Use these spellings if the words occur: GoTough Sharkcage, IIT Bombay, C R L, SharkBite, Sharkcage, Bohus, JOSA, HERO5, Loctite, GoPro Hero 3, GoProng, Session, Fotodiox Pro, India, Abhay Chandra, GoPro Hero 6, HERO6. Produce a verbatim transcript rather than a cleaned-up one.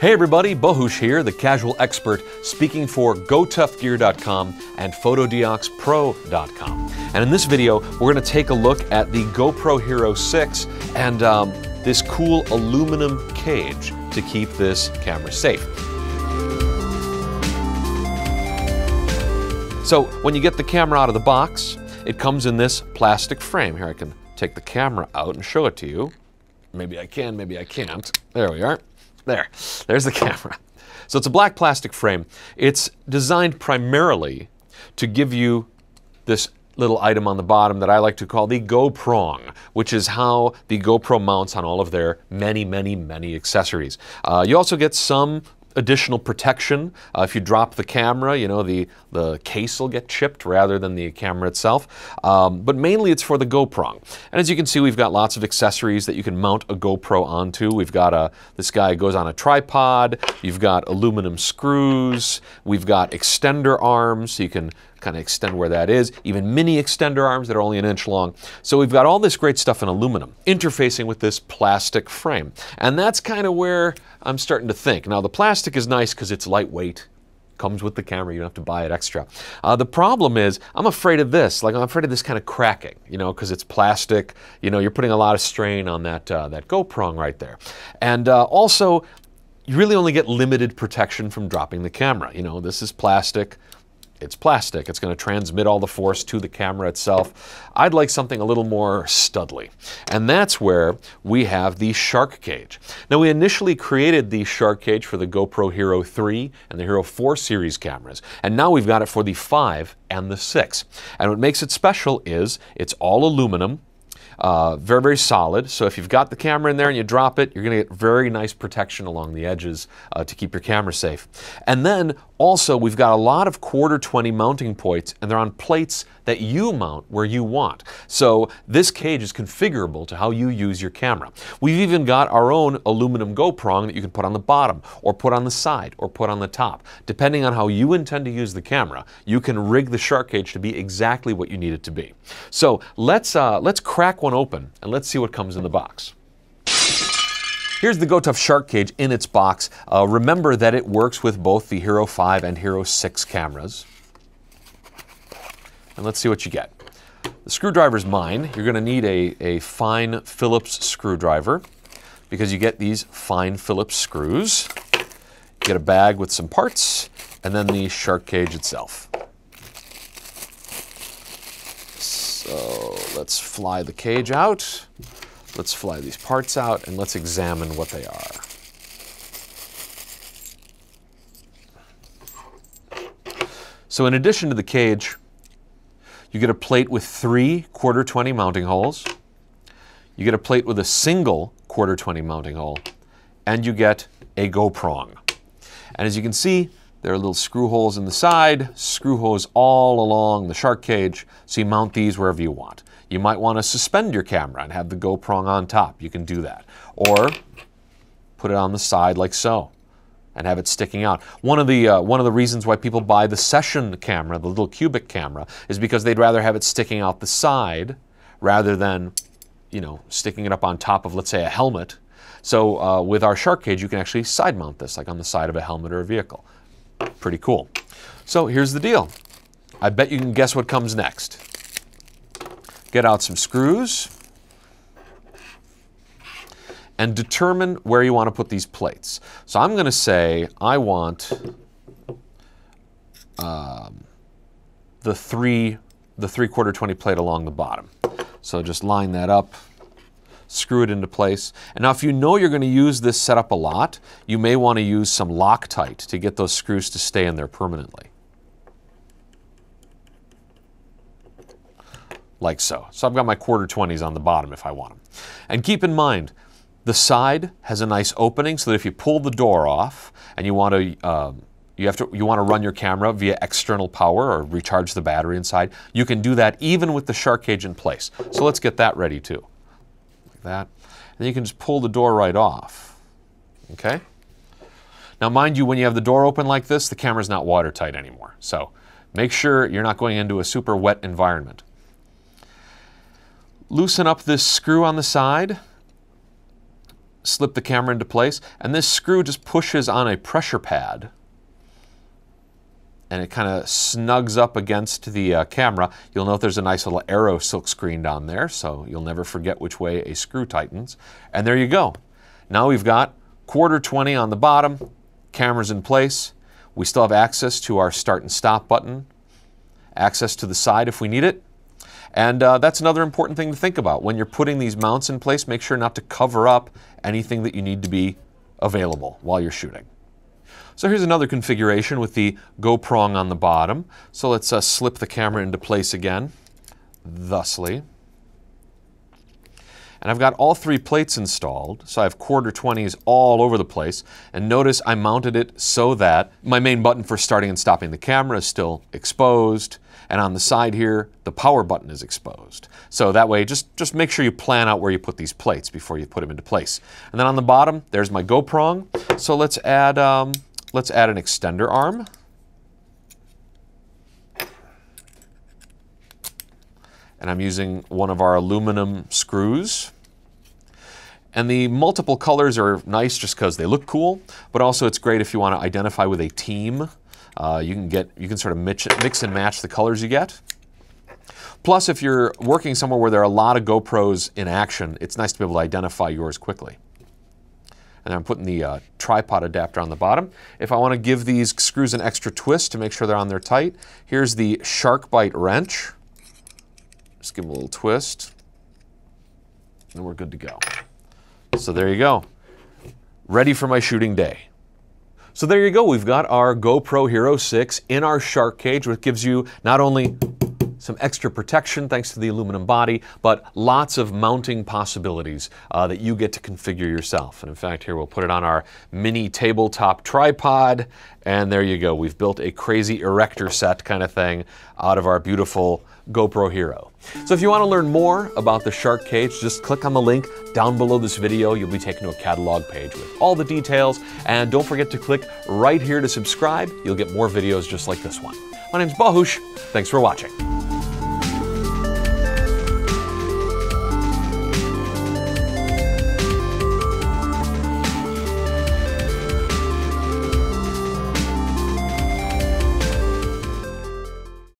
Hey everybody, Bohus here, the casual expert, speaking for Go Tough Gear dot com and Fotodiox Pro dot com. And in this video, we're going to take a look at the GoPro Hero six and um, this cool aluminum cage to keep this camera safe. So when you get the camera out of the box, it comes in this plastic frame. Here I can take the camera out and show it to you. Maybe I can, maybe I can't. There we are. There, there's the camera. So it's a black plastic frame. It's designed primarily to give you this little item on the bottom that I like to call the GoProng, which is how the GoPro mounts on all of their many, many, many accessories. Uh, you also get some additional protection. Uh, if you drop the camera, you know, the, the case will get chipped rather than the camera itself. Um, but mainly it's for the GoProng. And as you can see, we've got lots of accessories that you can mount a GoPro onto. We've got a, this guy goes on a tripod. You've got aluminum screws. We've got extender arms, so you can kind of extend where that is. Even mini extender arms that are only an inch long. So we've got all this great stuff in aluminum, interfacing with this plastic frame. And that's kind of where I'm starting to think. Now the plastic is nice because it's lightweight, comes with the camera, you don't have to buy it extra. Uh, the problem is, I'm afraid of this, like I'm afraid of this kind of cracking, you know, because it's plastic, you know, you're putting a lot of strain on that, uh, that GoProng right there. And uh, also, you really only get limited protection from dropping the camera. You know, this is plastic, it's plastic, it's going to transmit all the force to the camera itself. I'd like something a little more studly. And that's where we have the Sharkcage. Now we initially created the Sharkcage for the GoPro Hero three and the Hero four series cameras. And now we've got it for the five and the six. And what makes it special is it's all aluminum. Uh, very, very solid. So if you've got the camera in there and you drop it, you're going to get very nice protection along the edges uh, to keep your camera safe. And then also we've got a lot of quarter twenty mounting points, and they're on plates that you mount where you want. So this cage is configurable to how you use your camera. We've even got our own aluminum GoProng that you can put on the bottom or put on the side or put on the top. Depending on how you intend to use the camera, you can rig the Sharkcage to be exactly what you need it to be. So let's, uh, let's crack one open and let's see what comes in the box. Here's the GoTough Sharkcage in its box. Uh, remember that it works with both the Hero five and Hero six cameras. And let's see what you get. The screwdriver's mine. You're going to need a, a fine Phillips screwdriver because you get these fine Phillips screws. You get a bag with some parts and then the Sharkcage itself. So let's fly the cage out, let's fly these parts out, and let's examine what they are. So in addition to the cage, you get a plate with three quarter twenty mounting holes, you get a plate with a single quarter twenty mounting hole, and you get a GoProng. And as you can see, there are little screw holes in the side, screw holes all along the Sharkcage, so you mount these wherever you want. You might want to suspend your camera and have the GoProng on top. You can do that. Or put it on the side like so and have it sticking out. One of the, uh, one of the reasons why people buy the Session camera, the little cubic camera, is because they'd rather have it sticking out the side rather than, you know, sticking it up on top of, let's say, a helmet. So uh, with our Sharkcage, you can actually side mount this, like on the side of a helmet or a vehicle. Pretty cool. So here's the deal. I bet you can guess what comes next. Get out some screws and determine where you want to put these plates. So I'm going to say I want um, the three, the three quarter twenty plate along the bottom. So just line that up, screw it into place. And now if you know you're going to use this setup a lot, you may want to use some Loctite to get those screws to stay in there permanently. Like so. So I've got my quarter twenties on the bottom if I want them. And keep in mind, the side has a nice opening so that if you pull the door off and you want to um, You have to, you want to run your camera via external power or recharge the battery inside, you can do that even with the Sharkcage in place. So let's get that ready too. Like that. And you can just pull the door right off. Okay? Now mind you, when you have the door open like this, the camera's not watertight anymore. So make sure you're not going into a super wet environment. Loosen up this screw on the side. slip the camera into place, and this screw just pushes on a pressure pad and it kind of snugs up against the uh, camera. You'll note there's a nice little arrow silkscreen down there, so you'll never forget which way a screw tightens. And there you go. Now we've got quarter twenty on the bottom, camera's in place. We still have access to our start and stop button, access to the side if we need it. And uh, that's another important thing to think about. When you're putting these mounts in place, make sure not to cover up anything that you need to be available while you're shooting. So here's another configuration with the GoProng on the bottom. So let's uh, slip the camera into place again, thusly. And I've got all three plates installed, so I have quarter twenties all over the place. And notice I mounted it so that my main button for starting and stopping the camera is still exposed, and on the side here, the power button is exposed. So that way, just, just make sure you plan out where you put these plates before you put them into place. And then on the bottom, there's my GoProng. So let's add, um, let's add an extender arm. And I'm using one of our aluminum screws. And the multiple colors are nice just because they look cool, but also it's great if you want to identify with a team. Uh, you can get, you can sort of mix, mix and match the colors you get. Plus, if you're working somewhere where there are a lot of GoPros in action, it's nice to be able to identify yours quickly. And I'm putting the uh, tripod adapter on the bottom. If I want to give these screws an extra twist to make sure they're on there tight, here's the SharkBite wrench. Just give them a little twist, and we're good to go. So there you go. Ready for my shooting day. So there you go. We've got our GoPro Hero six in our shark cage, which gives you not only some extra protection thanks to the aluminum body, but lots of mounting possibilities uh, that you get to configure yourself. And in fact, here we'll put it on our mini tabletop tripod, and there you go. We've built a crazy erector set kind of thing out of our beautiful GoPro Hero. So if you want to learn more about the Shark Cage, just click on the link down below this video. You'll be taken to a catalog page with all the details, and don't forget to click right here to subscribe. You'll get more videos just like this one. My name's Bohus. Thanks for watching.